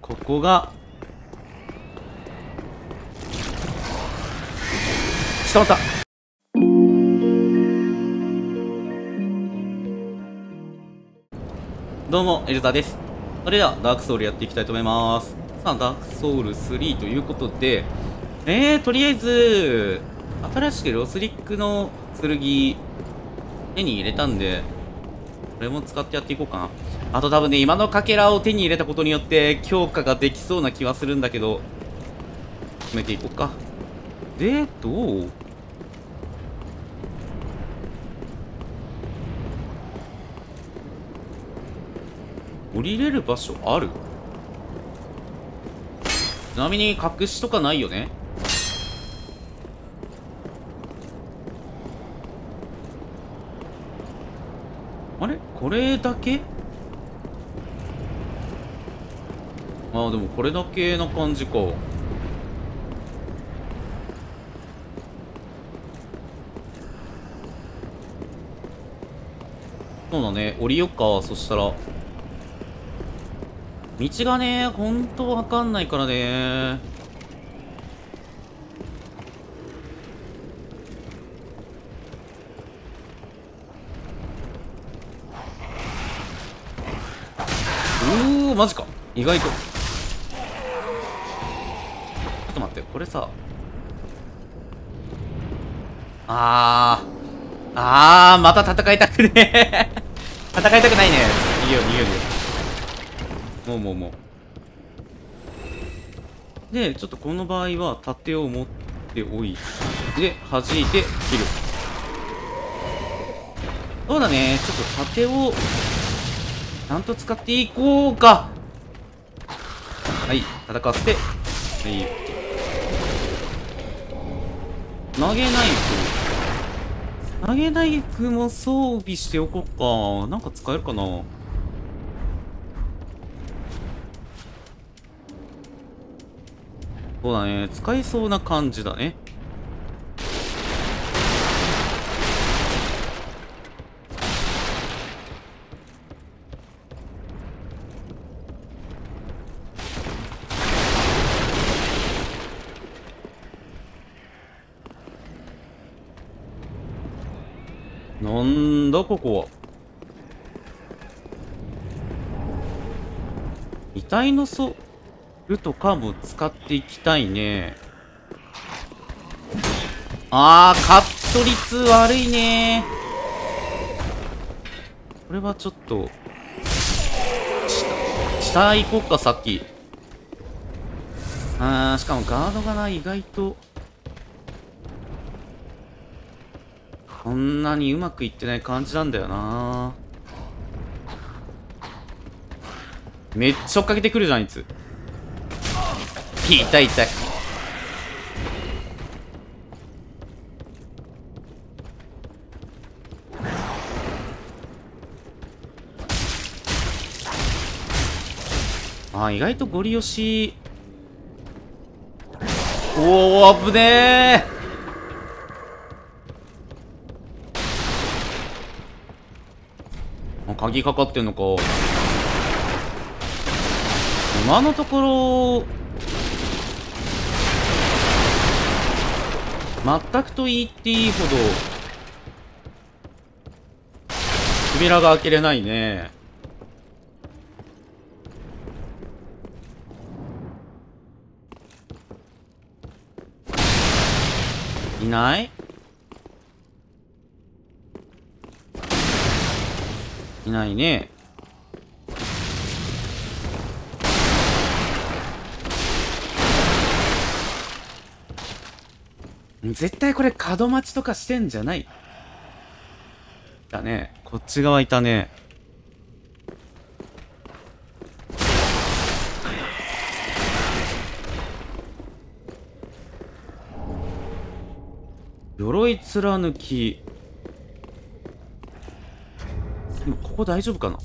ここが捕まった。どうもエルザです。それではダークソウルやっていきたいと思います。さあダークソウル3ということで、とりあえず新しくロスリックの剣手に入れたんで、これも使ってやっていこうかな。あと多分ね、今のかけらを手に入れたことによって強化ができそうな気はするんだけど、決めていこうか。で、どう？降りれる場所ある？ちなみに隠しとかないよね。あれ？これだけ？ああ、でもこれだけな感じか。そうだね、降りよっか。そしたら道がね、ほんとわかんないからね。おお、マジか。意外とこれさまた戦いたくねえ戦いたくないね。逃げよう逃げよう。もうで、ちょっとこの場合は盾を持っておいて、で弾いて切る。そうだね、ちょっと盾をちゃんと使っていこうか。はい、戦わせて、はい、投げナイフも装備しておこうか。なんか使えるかな。そうだね、使えそうな感じだね。なんだここは。遺体のソルとかも使っていきたいね。カット率悪いね。これはちょっと下行こっか、さっき。しかもガードがない。意外とそんなにうまくいってない感じなんだよな。めっちゃ追っかけてくるじゃん、いつ。痛い痛い。意外とゴリ押し。おお、危ねえ。鍵かかってんのか。今のところ全くと言っていいほど扉が開けれないね。いない？いないね。絶対これ角待ちとかしてんじゃないだね。こっち側いたね。鎧貫き、ここ大丈夫かな。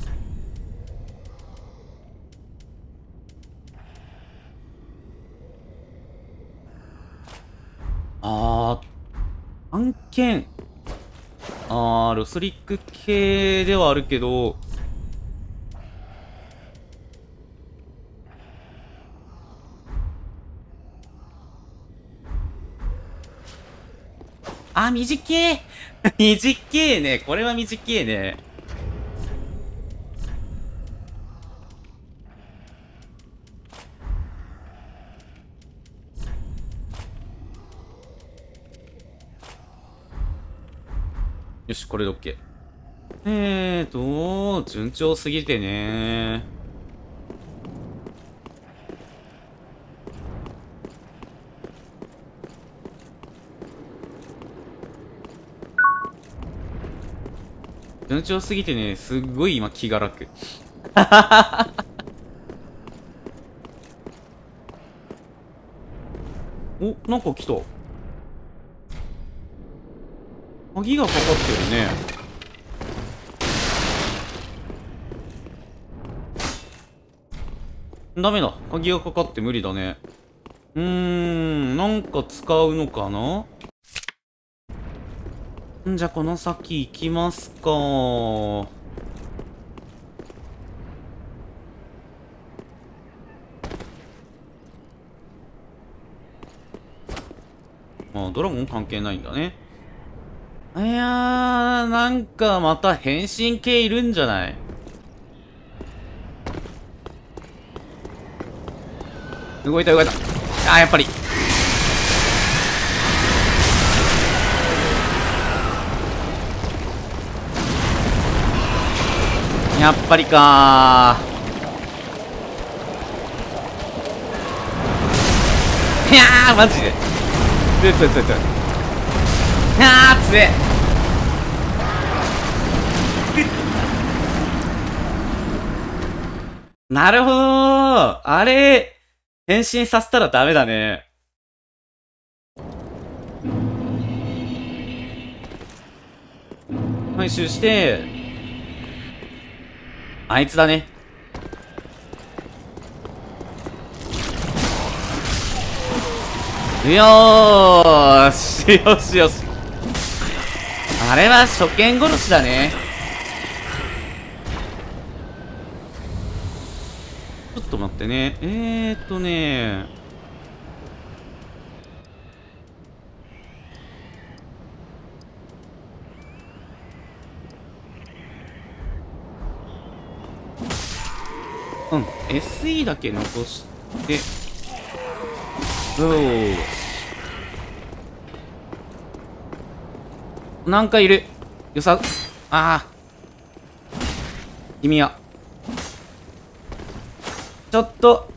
案件。ロスリック系ではあるけど、あ、短え短えね。これは短えね。よし、これで OK。順調すぎてね。順調すぎてね、すっごい今気が楽。お、なんか来た。鍵がかかってるね。ダメだ。鍵がかかって無理だね。なんか使うのかな。んじゃ、この先行きますか。まあ、ドラゴン関係ないんだね。いやー、なんかまた変身系いるんじゃない？動いた動いた。あー、やっぱり。やっぱりかー。いやー、マジで強い強い強い。あー、強え。なるほどー。あれ変身させたらダメだね。回収して、あいつだね。よーしよしよし。あれは初見殺しだね。ちょっと待ってね。SE だけ残して、おー、なんかいる。君は。ちょっと。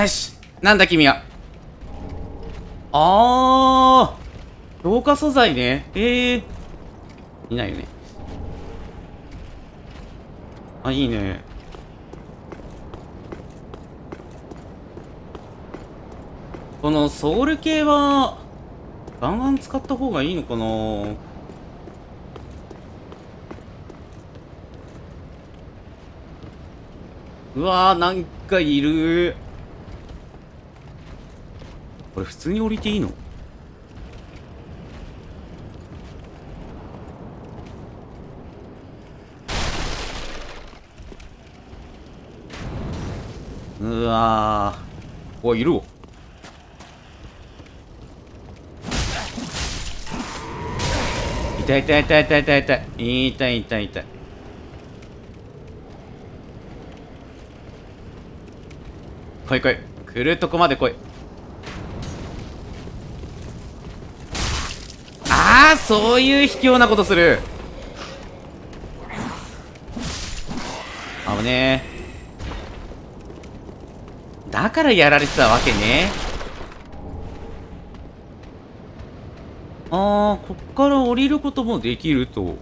よし、なんだ君は。強化素材ね。いないよね。あ、いいね。このソウル系はガンガン使った方がいいのかな。うわー、なんかいる。これ普通に降りていいの？うわー、いるわ。痛い。来い。来るとこまで来い。ああ、そういう卑怯なことする。危ねえ。だからやられてたわけね。こっから降りることもできると。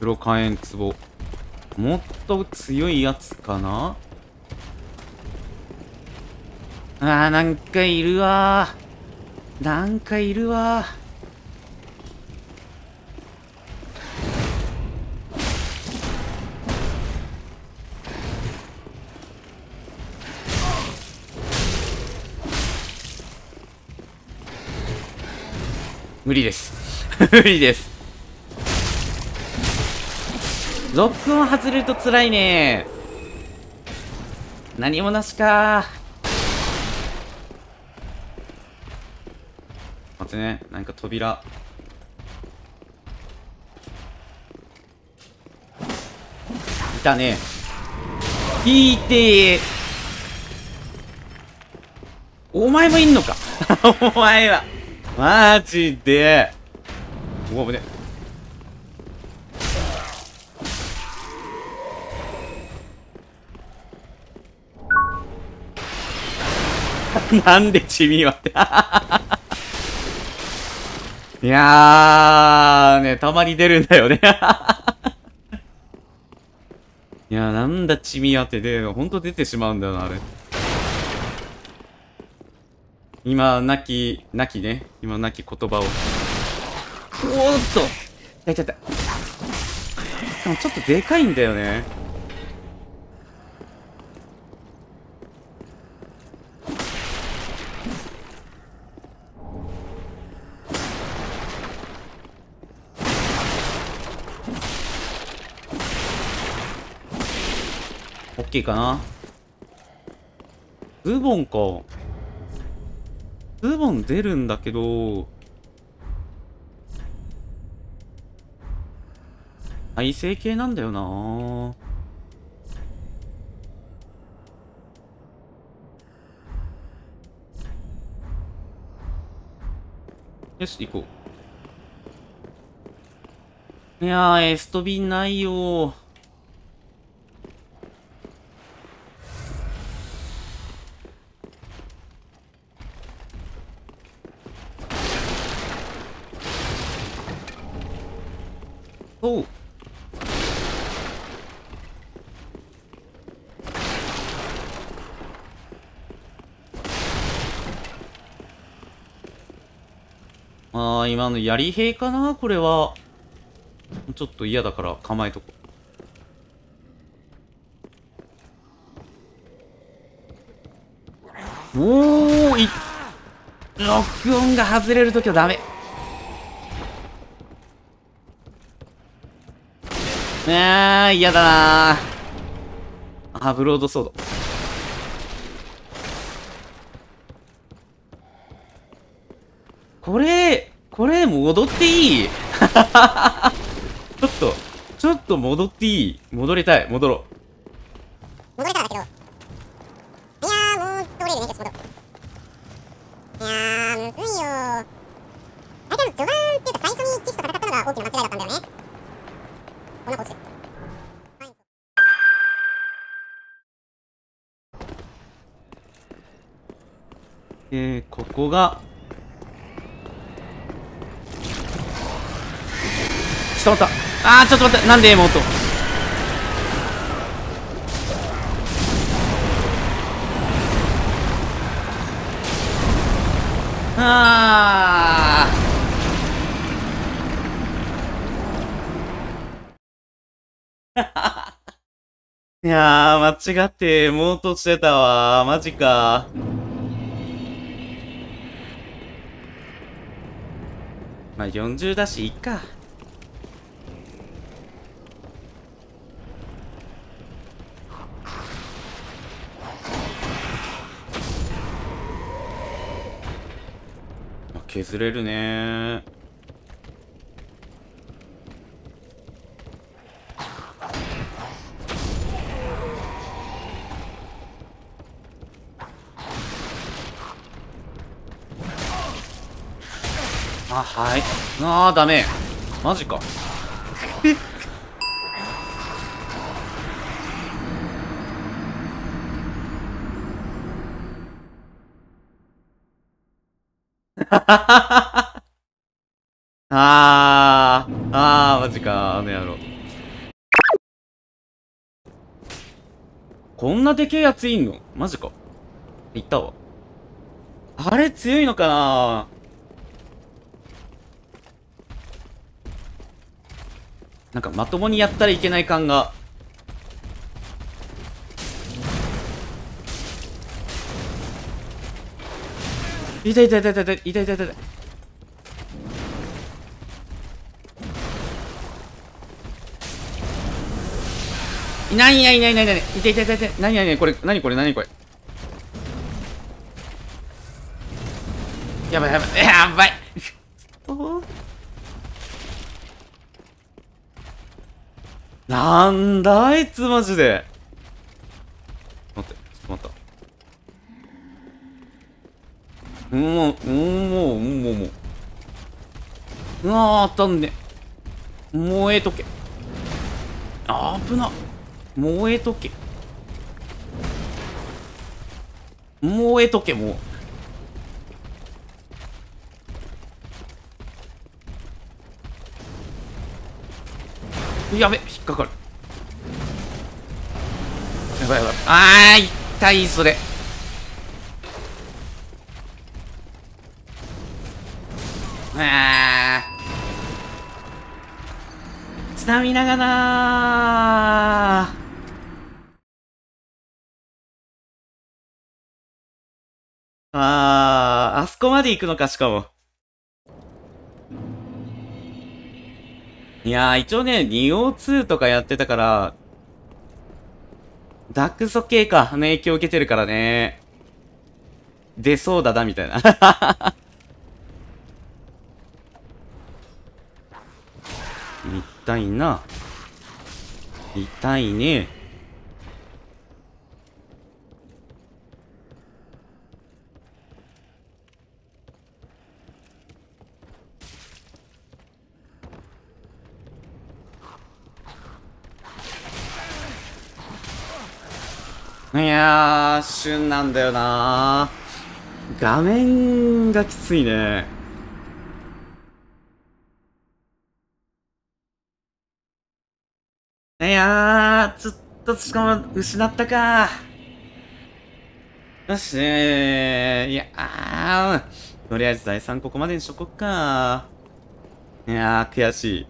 黒火炎壺。もっと強いやつかな。なんかいるわー。無理です。無理です。ロックオン外れると辛いね。何もなしか。待ってね、なんか扉。いたね。引いてー。お前もいんのか。お前は。マジで。うわ、危ね。なんで地味はって。いやー、ね、たまに出るんだよね。いやー、なんだ地味はってで、ほんと出てしまうんだよな、あれ。今、なきね。今、なき言葉を。おーっとやっちゃった。でも、ちょっとでかいんだよね。オッケーかな。ズボンか。ズボン出るんだけど、耐性系なんだよな。よし、行こう。いやー、エストビンないよー。おう、ああ、今の槍兵かな、これは。ちょっと嫌だから構えとこ。おお、いっ、ロックオンが外れるときはダメ。あー、嫌だなー。あ、ブロードソード。これ、戻っていい。ちょっと戻っていい。戻りたい、戻ろう。戻りたいんだけど。いやー、もう通れるね、ちょっと戻ろう。いやー、むずいよー。あれ、序盤っていうか、最初に騎士と戦ったのが大きな間違いだったんだよね。こんなことして。ここがちょっと待った。あー、ちょっと待った。なんで妹あー、いやー、間違って妹してたわー。マジかー。まあ40だしいっか。削れるねー。あ、はい。あー、ダメ。マジか。あー、マジか、あの野郎。こんなでけえやついんの？マジか。いったわ。あれ、強いのかなー。なんかまともにやったらいけない感が。痛い痛い痛い痛い痛い痛い痛い痛い。ないないないないない、痛い痛い痛い痛い、何何これ、何これ、何これ、やばいやばいやばいなんだあいつマジで。待って、ちょっと待った、もううわー当たんね、燃えとけ、あー危な、燃えとけ燃えとけ、もうやべ、引っかかる、やばいやばい、あー痛い、それあースタミナがなー、あそこまで行くのか、しかも。いやー、一応ね、2O2 とかやってたから、ダクソ系か、の影響受けてるからね。出そうだな、みたいな。痛いな。痛いね。いやー、旬なんだよなー。画面がきついね。いやー、ちょっと、しかも、失ったかー。よし、いやー、とりあえず第3ここまでにしとこっかー。いやー、悔しい。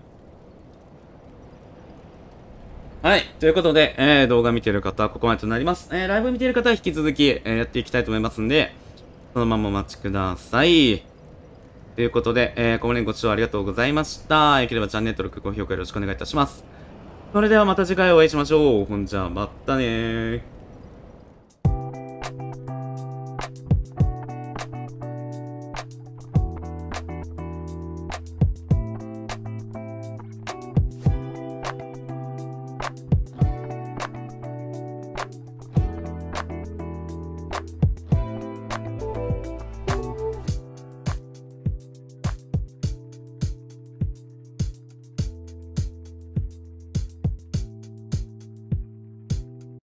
はい。ということで、動画見てる方はここまでとなります。ライブ見てる方は引き続き、やっていきたいと思いますんで、そのままお待ちください。ということで、ここまでご視聴ありがとうございました。良ければチャンネル登録、高評価よろしくお願いいたします。それではまた次回お会いしましょう。ほんじゃ、またねー。